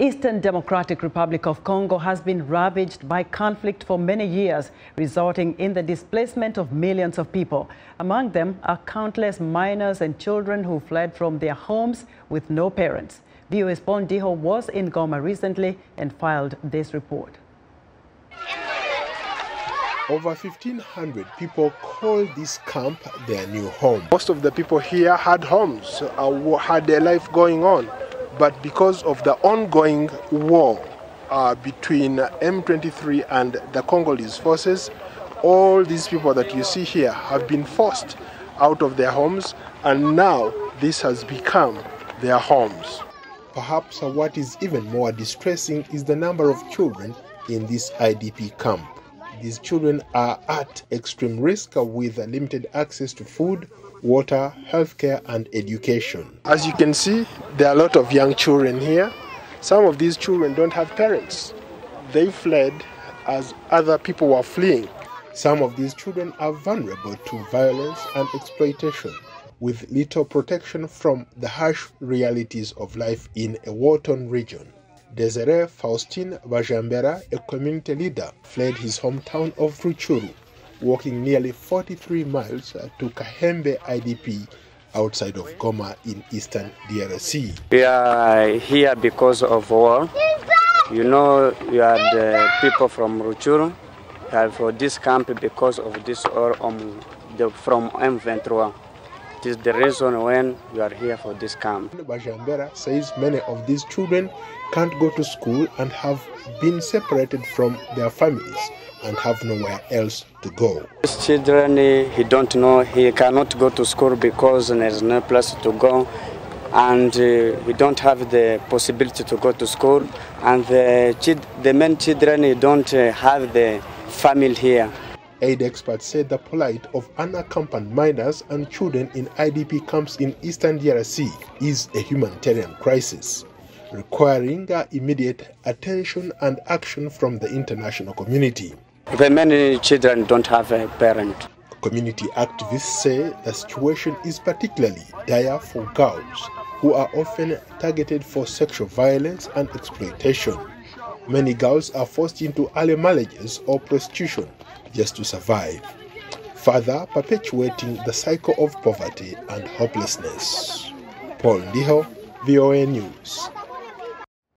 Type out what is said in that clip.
Eastern Democratic Republic of Congo has been ravaged by conflict for many years, resulting in the displacement of millions of people. Among them are countless minors and children who fled from their homes with no parents. VOA's Paul Ndiho was in Goma recently and filed this report. Over 1,500 people call this camp their new home. Most of the people here had homes, had their life going on. But because of the ongoing war between M23 and the Congolese forces, all these people that you see here have been forced out of their homes, and now this has become their homes. Perhaps what is even more distressing is the number of children in this IDP camp. These children are at extreme risk with limited access to food, water, healthcare, and education. As you can see, there are a lot of young children here. Some of these children don't have parents. They fled as other people were fleeing. Some of these children are vulnerable to violence and exploitation, with little protection from the harsh realities of life in a war-torn region. Désiré Faustin Bajambera, a community leader, fled his hometown of Rutshuru, walking nearly 43 miles to Kahembe IDP outside of Goma in eastern DRC. We are here because of war. You know, you had people from Rutshuru for this camp because of this war from M23. It is the reason when you are here for this camp. Bajambera says many of these children can't go to school and have been separated from their families and have nowhere else to go. These children, he don't know, he cannot go to school because there's no place to go, and he don't have the possibility to go to school, and the main children don't have the family here. Aid experts said the plight of unaccompanied minors and children in IDP camps in eastern DRC is a humanitarian crisis, requiring immediate attention and action from the international community. The many children don't have a parent. Community activists say the situation is particularly dire for girls, who are often targeted for sexual violence and exploitation. Many girls are forced into early marriages or prostitution just to survive, further perpetuating the cycle of poverty and hopelessness. Paul Ndiho, VOA News.